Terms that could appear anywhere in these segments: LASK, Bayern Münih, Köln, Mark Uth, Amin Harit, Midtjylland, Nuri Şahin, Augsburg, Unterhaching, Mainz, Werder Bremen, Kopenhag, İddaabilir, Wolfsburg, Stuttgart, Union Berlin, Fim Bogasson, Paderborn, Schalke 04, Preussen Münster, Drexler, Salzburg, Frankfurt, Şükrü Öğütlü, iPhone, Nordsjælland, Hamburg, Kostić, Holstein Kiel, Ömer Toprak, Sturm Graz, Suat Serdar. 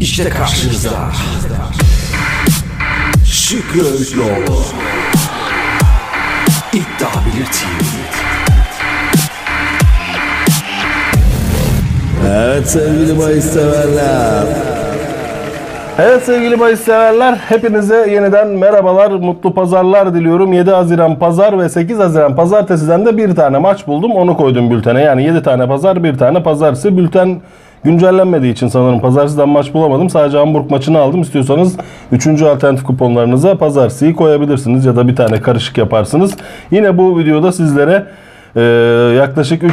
İşte karşınızda Şükrü Öğütlü İddaabilir TV. Evet sevgili bahis severler. Evet sevgili bahis severler, hepinize yeniden merhabalar, mutlu pazarlar diliyorum. 7 Haziran pazar ve 8 Haziran pazartesiden de bir tane maç buldum, onu koydum bültene. Yani 7 tane pazar, bir tane pazartesi. Bülten güncellenmediği için sanırım pazartesiden maç bulamadım. Sadece Hamburg maçını aldım. İstiyorsanız 3. alternatif kuponlarınıza pazartesiyi koyabilirsiniz ya da bir tane karışık yaparsınız. Yine bu videoda sizlere yaklaşık 3.65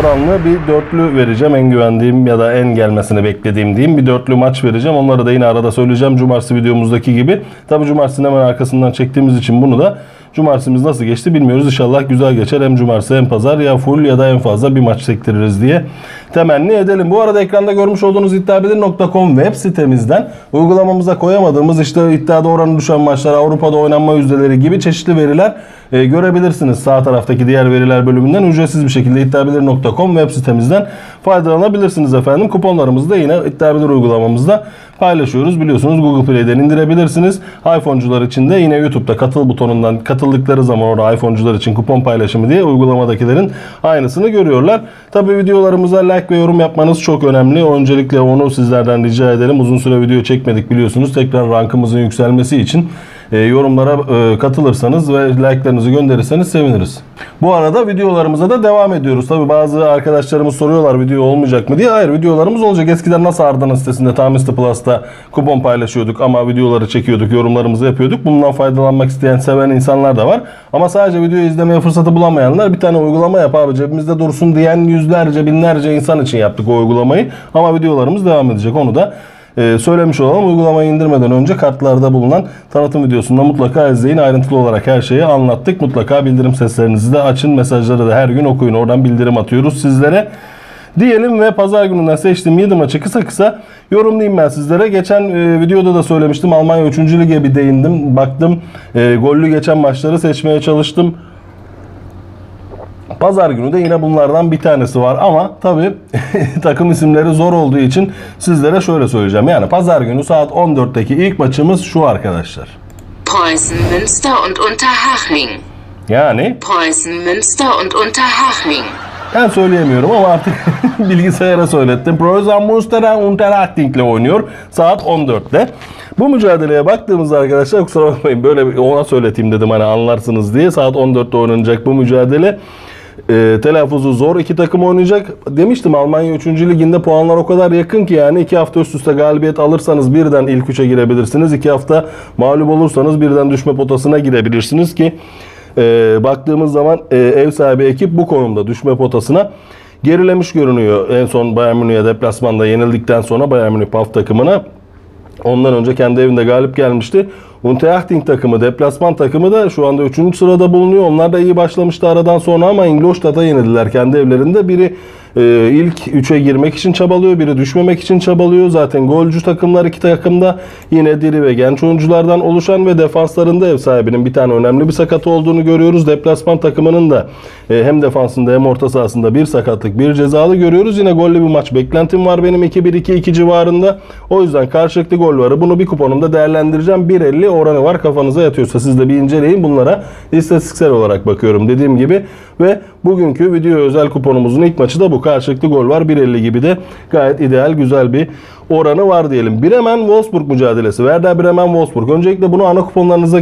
oranlı bir dörtlü vereceğim. En güvendiğim ya da en gelmesini beklediğim diyeyim bir dörtlü maç vereceğim. Onları da yine arada söyleyeceğim cumartesi videomuzdaki gibi. Tabi cumartesinin hemen arkasından çektiğimiz için bunu da cumartesimiz nasıl geçti bilmiyoruz. İnşallah güzel geçer. Hem cumartesi hem pazar ya full ya da en fazla bir maç sektiririz diye temenni edelim. Bu arada ekranda görmüş olduğunuz iddaabilir.com web sitemizden uygulamamıza koyamadığımız işte iddiada oranı düşen maçlar, Avrupa'da oynanma yüzdeleri gibi çeşitli veriler görebilirsiniz. Sağ taraftaki diğer veriler bölümünden ücretsiz bir şekilde iddaabilir.com web sitemizden faydalanabilirsiniz efendim. Kuponlarımızı da yine iddaabilir uygulamamızda paylaşıyoruz. Biliyorsunuz Google Play'den indirebilirsiniz. iPhone'cular için de yine YouTube'da katıl butonundan katıldıkları zaman orada iPhone'cular için kupon paylaşımı diye uygulamadakilerin aynısını görüyorlar. Tabii videolarımıza like ve yorum yapmanız çok önemli. Öncelikle onu sizlerden rica edelim. Uzun süre video çekmedik biliyorsunuz. Tekrar rankımızın yükselmesi için yorumlara katılırsanız ve like'larınızı gönderirseniz seviniriz. Bu arada videolarımıza da devam ediyoruz. Tabi bazı arkadaşlarımız soruyorlar video olmayacak mı diye. Hayır, videolarımız olacak. Eskiden nasıl Arda'nın sitesinde Tamisti Plus'ta kupon paylaşıyorduk ama videoları çekiyorduk, yorumlarımızı yapıyorduk. Bundan faydalanmak isteyen, seven insanlar da var. Ama sadece videoyu izlemeye fırsatı bulamayanlar bir tane uygulama yap abi cebimizde dursun diyen yüzlerce, binlerce insan için yaptık o uygulamayı. Ama videolarımız devam edecek, onu da söylemiş olalım. Uygulamayı indirmeden önce kartlarda bulunan tanıtım videosunda mutlaka izleyin. Ayrıntılı olarak her şeyi anlattık. Mutlaka bildirim seslerinizi de açın. Mesajları da her gün okuyun. Oradan bildirim atıyoruz sizlere. Diyelim ve pazar gününden seçtiğim 7 maçı kısa kısa yorumlayayım ben sizlere. Geçen videoda da söylemiştim. Almanya 3. Lig'e bir değindim. Baktım. Gollü geçen maçları seçmeye çalıştım. Pazar günü de yine bunlardan bir tanesi var ama tabi takım isimleri zor olduğu için sizlere şöyle söyleyeceğim. Yani pazar günü saat 14'teki ilk maçımız şu arkadaşlar. Preussen Münster und Unterhaching. Yani Preussen Münster und Unterhaching. Ben söyleyemiyorum ama artık bilgisayara söylettim. Preussen Münster und Unterhaching ile oynuyor saat 14'te. Bu mücadeleye baktığımızda arkadaşlar kusura bakmayın böyle bir ona söyleteyim dedim hani anlarsınız diye. Saat 14'te oynanacak bu mücadele. Telaffuzu zor, iki takım oynayacak. Demiştim Almanya 3. Ligi'nde puanlar o kadar yakın ki yani 2 hafta üst üste galibiyet alırsanız birden ilk 3'e girebilirsiniz. 2 hafta mağlup olursanız birden düşme potasına girebilirsiniz ki baktığımız zaman ev sahibi ekip bu konumda düşme potasına gerilemiş görünüyor. En son Bayern Münih'e deplasmanda yenildikten sonra Bayern Münih PAF takımına. Ondan önce kendi evinde galip gelmişti. Unterhaching takımı, deplasman takımı da şu anda 3. sırada bulunuyor. Onlar da iyi başlamıştı aradan sonra ama Ingolstadt'a yenildiler kendi evlerinde. Biri ilk 3'e girmek için çabalıyor, biri düşmemek için çabalıyor. Zaten golcü takımlar iki takımda yine diri ve genç oyunculardan oluşan ve defanslarında ev sahibinin bir tane önemli bir sakatı olduğunu görüyoruz. Deplasman takımının da hem defansında hem orta sahasında bir sakatlık, bir cezalı görüyoruz. Yine gollü bir maç beklentim var benim 2-1-2-2 civarında. O yüzden karşılıklı gol var. Bunu bir kuponumda değerlendireceğim. 1.50 oranı var. Kafanıza yatıyorsa siz de bir inceleyin. Bunlara istatistiksel olarak bakıyorum dediğim gibi. Ve bugünkü video özel kuponumuzun ilk maçı da bu. Karşılıklı gol var. 1.50 gibi de gayet ideal, güzel bir oranı var diyelim. Bremen-Wolfsburg mücadelesi. Werder Bremen-Wolfsburg. Öncelikle bunu ana kuponlarınıza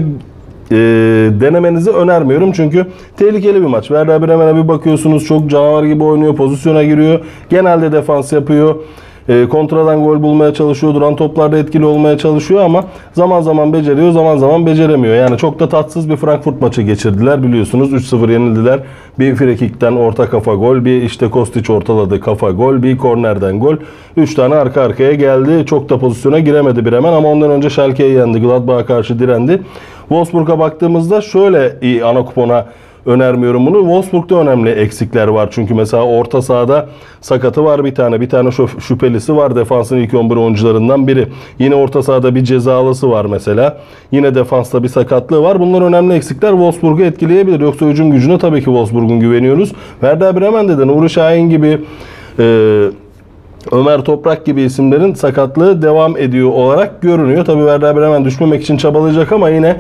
denemenizi önermiyorum. Çünkü tehlikeli bir maç. Werder Bremen'e bir bakıyorsunuz. Çok canavar gibi oynuyor. Pozisyona giriyor. Genelde defans yapıyor. Kontradan gol bulmaya çalışıyor. Duran toplarda etkili olmaya çalışıyor ama zaman zaman beceriyor, zaman zaman beceremiyor. Yani çok da tatsız bir Frankfurt maçı geçirdiler biliyorsunuz. 3-0 yenildiler. Bir frikikten orta kafa gol, bir işte Kostić ortaladı kafa gol, bir kornerden gol. 3 tane arka arkaya geldi. Çok da pozisyona giremedi Bremen ama ondan önce Schalke'yi yendi. Gladbach'a karşı direndi. Wolfsburg'a baktığımızda şöyle iyi ana kupona önermiyorum bunu. Wolfsburg'da önemli eksikler var. Çünkü mesela orta sahada sakatı var bir tane. Bir tane şüphelisi var. Defansın ilk 11 oyuncularından biri. Yine orta sahada bir cezalısı var mesela. Yine defansta bir sakatlığı var. Bunlar önemli eksikler. Wolfsburg'u etkileyebilir. Yoksa hücum gücüne tabii ki Wolfsburg'un güveniyoruz. Werder Bremen'de de Nuri Şahin gibi Ömer Toprak gibi isimlerin sakatlığı devam ediyor olarak görünüyor. Tabii Werder Bremen düşmemek için çabalayacak ama yine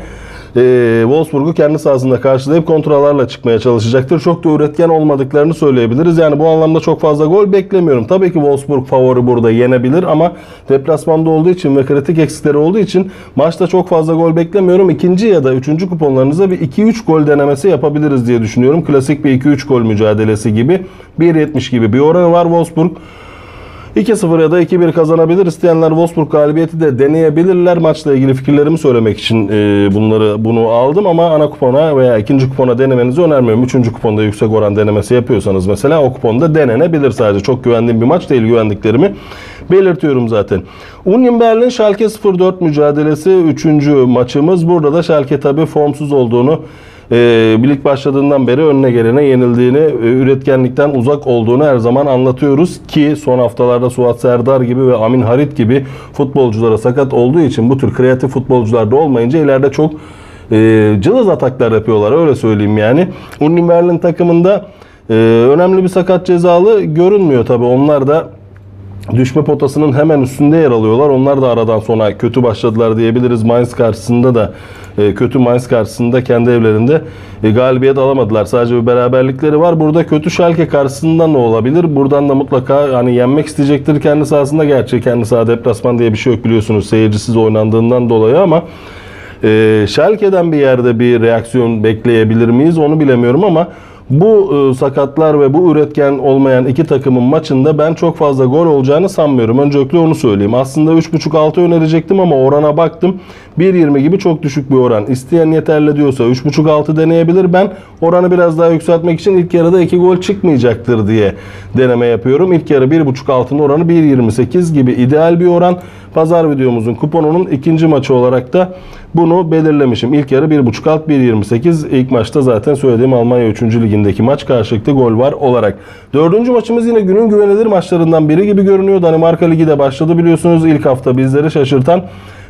Wolfsburg'u kendi sahasında karşılayıp kontralarla çıkmaya çalışacaktır. Çok da üretken olmadıklarını söyleyebiliriz. Yani bu anlamda çok fazla gol beklemiyorum. Tabii ki Wolfsburg favori burada, yenebilir ama deplasmanda olduğu için ve kritik eksikleri olduğu için maçta çok fazla gol beklemiyorum. İkinci ya da üçüncü kuponlarınıza bir 2-3 gol denemesi yapabiliriz diye düşünüyorum. Klasik bir 2-3 gol mücadelesi gibi. 1.70 gibi bir oranı var Wolfsburg. 2-0 ya da 2-1 kazanabilir. İsteyenler Wolfsburg galibiyeti de deneyebilirler. Maçla ilgili fikirlerimi söylemek için bunu aldım ama ana kupona veya ikinci kupona denemenizi önermiyorum. Üçüncü kuponda yüksek oran denemesi yapıyorsanız mesela o kuponda denenebilir sadece. Çok güvendiğim bir maç değil, güvendiklerimi belirtiyorum zaten. Union Berlin Schalke 04 mücadelesi 3. maçımız. Burada da Schalke tabii formsuz olduğunu, birlik başladığından beri önüne gelene yenildiğini, üretkenlikten uzak olduğunu her zaman anlatıyoruz ki son haftalarda Suat Serdar gibi ve Amin Harit gibi futbolculara sakat olduğu için bu tür kreatif futbolcular da olmayınca ileride çok cılız ataklar yapıyorlar, öyle söyleyeyim yani. Union Berlin takımında önemli bir sakat cezalı görünmüyor tabi. Onlar da düşme potasının hemen üstünde yer alıyorlar. Onlar da aradan sonra kötü başladılar diyebiliriz. Mainz karşısında da kötü, Mainz karşısında kendi evlerinde galibiyet alamadılar. Sadece bir beraberlikleri var. Burada kötü Schalke karşısında ne olabilir? Buradan da mutlaka hani yenmek isteyecektir kendi sahasında. Gerçi kendi saha deplasman diye bir şey yok biliyorsunuz, seyircisiz oynandığından dolayı ama Schalke'den bir yerde bir reaksiyon bekleyebilir miyiz? Onu bilemiyorum ama bu sakatlar ve bu üretken olmayan iki takımın maçında ben çok fazla gol olacağını sanmıyorum. Öncelikle onu söyleyeyim. Aslında 3.5 altı önerecektim ama orana baktım. 1.20 gibi çok düşük bir oran. İsteyen yeterli diyorsa 3.5 altı deneyebilir. Ben oranı biraz daha yükseltmek için ilk yarıda 2 gol çıkmayacaktır diye deneme yapıyorum. İlk yarı 1.5 altının oranı 1.28 gibi ideal bir oran. Pazar videomuzun kuponunun ikinci maçı olarak da bunu belirlemişim. İlk yarı 1.5 alt 1.28. İlk maçta zaten söylediğim Almanya 3. ligindeki maç karşılıklı gol var olarak. Dördüncü maçımız yine günün güvenilir maçlarından biri gibi görünüyor. Danimarka Ligi de başladı biliyorsunuz. İlk hafta bizleri şaşırtan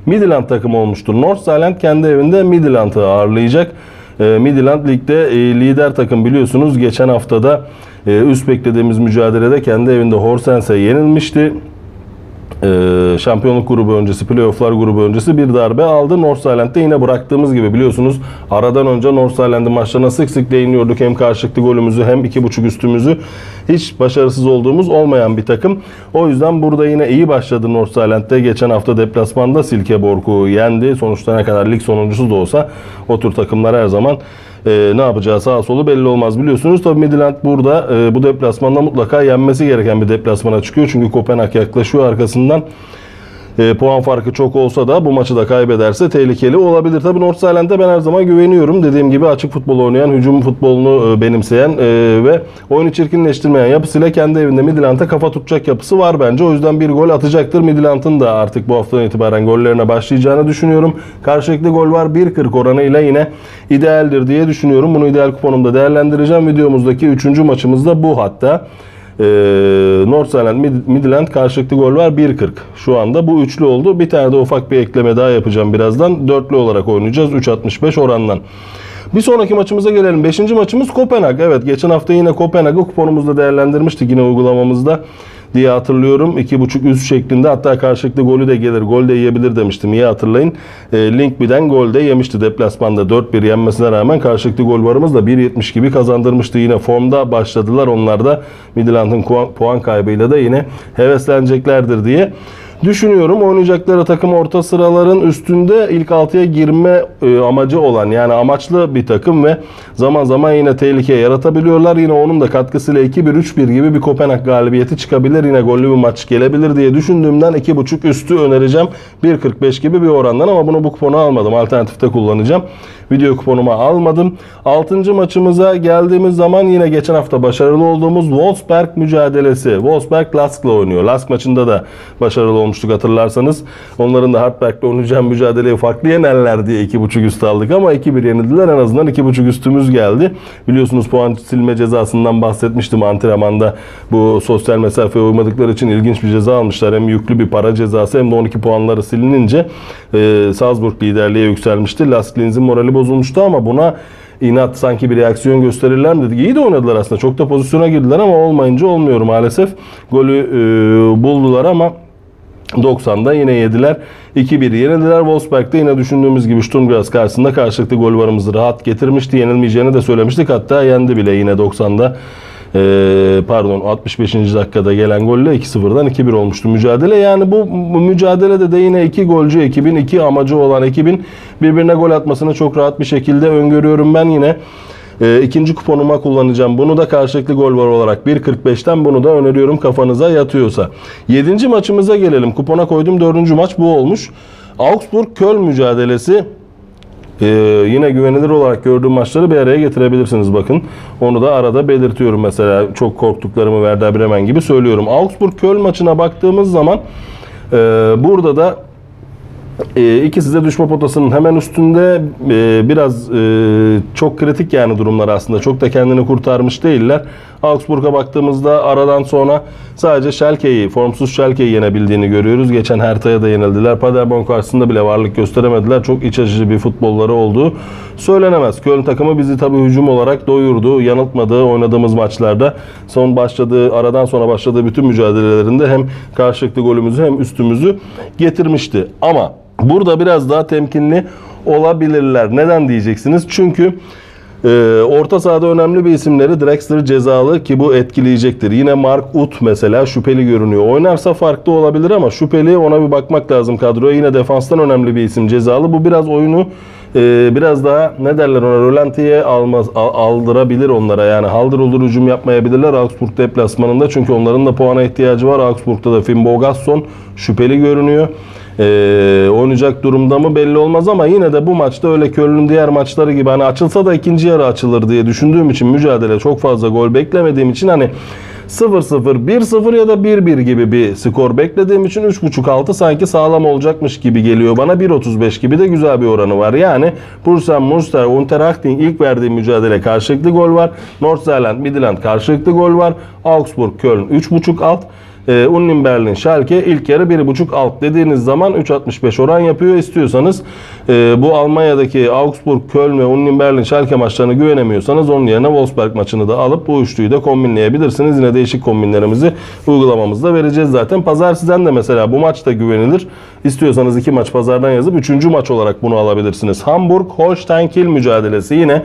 Midtjylland takımı olmuştur. Nordsjælland kendi evinde Midtjylland'ı ağırlayacak. Midtjylland ligde lider takım biliyorsunuz. Geçen haftada üst beklediğimiz mücadelede kendi evinde Horsens'e yenilmişti. Şampiyonluk grubu öncesi, playofflar grubu öncesi bir darbe aldı. Nordsjælland'de yine bıraktığımız gibi biliyorsunuz aradan önce Nordsjælland'ın maçlarına sık sık değiniyorduk. Hem karşılıklı golümüzü hem 2.5 üstümüzü, hiç başarısız olduğumuz olmayan bir takım. O yüzden burada yine iyi başladı Nordsjælland'de. Geçen hafta deplasmanda Silkeborg'u yendi. Sonuçta ne kadar lig sonuncusu da olsa o tür takımlar her zaman ne yapacağı sağ solu belli olmaz biliyorsunuz. Tabii Midtjylland burada bu deplasmanda mutlaka yenmesi gereken bir deplasmana çıkıyor. Çünkü Kopenhag yaklaşıyor arkasından. Puan farkı çok olsa da bu maçı da kaybederse tehlikeli olabilir. Tabii Nordsjælland'e ben her zaman güveniyorum. Dediğim gibi açık futbol oynayan, hücum futbolunu benimseyen ve oyunu çirkinleştirmeyen yapısıyla kendi evinde Midtjylland'a kafa tutacak yapısı var bence. O yüzden bir gol atacaktır. Midtjylland'ın da artık bu haftadan itibaren gollerine başlayacağını düşünüyorum. Karşılıklı gol var 1.40 oranıyla yine idealdir diye düşünüyorum. Bunu ideal kuponumda değerlendireceğim. Videomuzdaki 3. maçımız da bu hatta. Nordsjælland Midtjylland karşılıklı gol var 1.40. şu anda bu üçlü oldu. Bir tane de ufak bir ekleme daha yapacağım birazdan. Dörtlü olarak oynayacağız 3.65 orandan. Bir sonraki maçımıza gelelim. 5. maçımız Kopenhag. Evet, geçen hafta yine Kopenhag'ı kuponumuzda değerlendirmiştik yine uygulamamızda diye hatırlıyorum. 2.5 üst şeklinde, hatta karşılıklı golü de gelir, gol de yiyebilir demiştim. İyi hatırlayın. Linkby'den gol de yemişti deplasmanda 4-1 yenmesine rağmen. Karşılıklı gol varımız da 1.70 gibi kazandırmıştı. Yine formda başladılar onlar da. Midtjylland'ın puan kaybıyla da yine hevesleneceklerdir diye düşünüyorum. Oynayacakları takım orta sıraların üstünde, ilk 6'ya girme amacı olan, yani amaçlı bir takım ve zaman zaman yine tehlike yaratabiliyorlar. Yine onun da katkısıyla 2-1-3-1 gibi bir Kopenhag galibiyeti çıkabilir. Yine gollü bir maç gelebilir diye düşündüğümden 2.5 üstü önereceğim. 1.45 gibi bir orandan ama bunu bu kupona almadım. Alternatifte kullanacağım. Video kuponuma almadım. 6. maçımıza geldiğimiz zaman yine geçen hafta başarılı olduğumuz Wolfsburg mücadelesi. Wolfsburg LASK'la oynuyor. LASK maçında da başarılı olmuştuk hatırlarsanız. Onların da Hartberg'le oynayacağı mücadeleyi farklı yenerler diye 2.5 üst aldık ama 2-1 yenildiler. En azından 2.5 üstümüz geldi. Biliyorsunuz puan silme cezasından bahsetmiştim antrenmanda. Bu sosyal mesafeye uymadıkları için ilginç bir ceza almışlar. Hem yüklü bir para cezası hem de 12 puanları silinince Salzburg liderliğe yükselmişti. LASK Linz'in morali bozulmuştu ama buna inat sanki bir reaksiyon gösterirler mi dedik. İyi de oynadılar aslında. Çok da pozisyona girdiler ama olmayınca olmuyor maalesef. Golü buldular ama 90'da yine yediler. 2-1 yenildiler. Wolfsburg'da yine düşündüğümüz gibi Sturm Graz karşısında karşılıklı gol varımızı rahat getirmişti. Yenilmeyeceğini de söylemiştik. Hatta yendi bile yine 90'da. Pardon 65. dakikada gelen golle 2-0'dan 2-1 olmuştu mücadele. Yani bu mücadelede de yine iki golcü ekibin, iki amacı olan ekibin birbirine gol atmasını çok rahat bir şekilde öngörüyorum ben yine. İkinci kuponuma kullanacağım. Bunu da karşılıklı gol var olarak 1.45'ten bunu da öneriyorum kafanıza yatıyorsa. 7. maçımıza gelelim. Kupona koydum 4. maç bu olmuş. Augsburg-Köln mücadelesi. Yine güvenilir olarak gördüğüm maçları bir araya getirebilirsiniz bakın. Onu da arada belirtiyorum mesela. Çok korktuklarımı Werder Bremen gibi söylüyorum. Augsburg-Köln maçına baktığımız zaman burada da ikisi de düşme potasının hemen üstünde. Biraz çok kritik yani durumlar aslında. Çok da kendini kurtarmış değiller. Augsburg'a baktığımızda aradan sonra sadece Schalke'yi, formsuz Schalke'yi yenebildiğini görüyoruz. Geçen Hertha'ya da yenildiler. Paderborn karşısında bile varlık gösteremediler. Çok iç açıcı bir futbolları olduğu söylenemez. Köln takımı bizi tabii hücum olarak doyurdu. Yanıltmadı oynadığımız maçlarda. Son başladığı, aradan sonra başladığı bütün mücadelelerinde hem karşılıklı golümüzü hem üstümüzü getirmişti. Ama burada biraz daha temkinli olabilirler. Neden diyeceksiniz? Çünkü orta sahada önemli bir isimleri Drexler cezalı ki bu etkileyecektir. Yine Mark Uth mesela şüpheli görünüyor. Oynarsa farklı olabilir ama şüpheli, ona bir bakmak lazım kadroya. Yine defanstan önemli bir isim cezalı. Bu biraz oyunu biraz daha ne derler ona rölantiye aldırabilir onlara. Yani haldır uldur hücum yapmayabilirler Augsburg deplasmanında. Çünkü onların da puana ihtiyacı var. Augsburg'da da Fim Bogasson şüpheli görünüyor. Oynayacak durumda mı belli olmaz ama yine de bu maçta öyle Köln'ün diğer maçları gibi hani açılsa da ikinci yarı açılır diye düşündüğüm için mücadele çok fazla gol beklemediğim için hani 0-0, 1-0 ya da 1-1 gibi bir skor beklediğim için 3.5 altı sanki sağlam olacakmış gibi geliyor bana. 1.35 gibi de güzel bir oranı var. Yani Preussen Münster, Unterhaching ilk verdiği mücadele karşılıklı gol var. Nordsjælland, Midtjylland karşılıklı gol var. Augsburg, Köln 3.5 alt. Union Berlin, Schalke ilk yarı 1.5 alt dediğiniz zaman 3.65 oran yapıyor. İstiyorsanız bu Almanya'daki Augsburg, Köln ve Union Berlin, Schalke maçlarına güvenemiyorsanız onun yerine Wolfsburg maçını da alıp bu üçlüyü de kombinleyebilirsiniz. Yine değişik kombinlerimizi uygulamamızda vereceğiz zaten. Pazar sizden de mesela bu maçta güvenilir. İstiyorsanız iki maç pazardan yazıp üçüncü maç olarak bunu alabilirsiniz. Hamburg, Holstein Kiel mücadelesi yine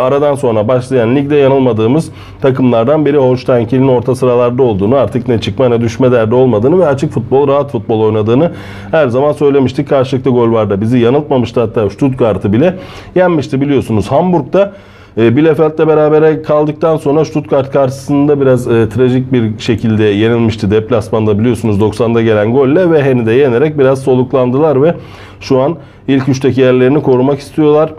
aradan sonra başlayan ligde yanılmadığımız takımlardan biri. Holstein Kiel'in orta sıralarda olduğunu, artık ne çıkma ne düşme derdi olmadığını ve açık futbol, rahat futbol oynadığını her zaman söylemiştik. Karşılıklı gol var da bizi yanıltmamıştı. Hatta Stuttgart'ı bile yenmişti biliyorsunuz. Hamburg'da Bielefeld'le beraber kaldıktan sonra Stuttgart karşısında biraz trajik bir şekilde yenilmişti. Deplasmanda biliyorsunuz 90'da gelen golle ve Hen'i de yenerek biraz soluklandılar ve şu an ilk üçteki yerlerini korumak istiyorlar.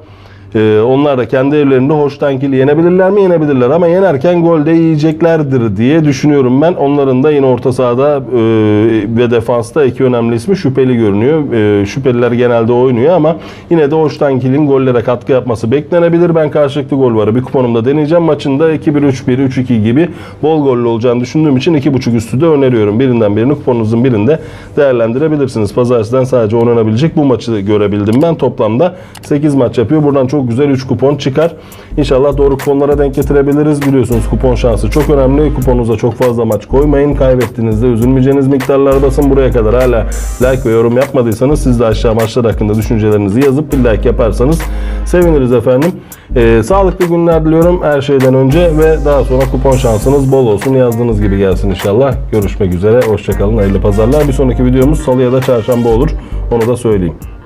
Onlar da kendi evlerinde Holstein Kiel'i yenebilirler mi? Yenebilirler ama yenerken gol de yiyeceklerdir diye düşünüyorum ben. Onların da yine orta sahada ve defansta iki önemli ismi şüpheli görünüyor. Şüpheliler genelde oynuyor ama yine de Holstein Kiel'in gollere katkı yapması beklenebilir. Ben karşılıklı gol varı bir kuponumda deneyeceğim. Maçında 2-1, 3-1, 3-2 gibi bol gollü olacağını düşündüğüm için 2.5 üstü de öneriyorum. Birinden birini kuponunuzun birinde değerlendirebilirsiniz. Pazartesi'den sadece oynanabilecek bu maçı görebildim ben. Toplamda 8 maç yapıyor. Buradan çok güzel 3 kupon çıkar. İnşallah doğru kuponlara denk getirebiliriz. Biliyorsunuz kupon şansı çok önemli. Kuponunuza çok fazla maç koymayın. Kaybettiğinizde üzülmeyeceğiniz miktarlardasın. Buraya kadar hala like ve yorum yapmadıysanız siz de aşağı maçlar hakkında düşüncelerinizi yazıp bir like yaparsanız seviniriz efendim. Sağlıklı günler diliyorum her şeyden önce ve daha sonra kupon şansınız bol olsun. Yazdığınız gibi gelsin inşallah. Görüşmek üzere. Hoşçakalın. Hayırlı pazarlar. Bir sonraki videomuz salı ya da çarşamba olur. Onu da söyleyeyim.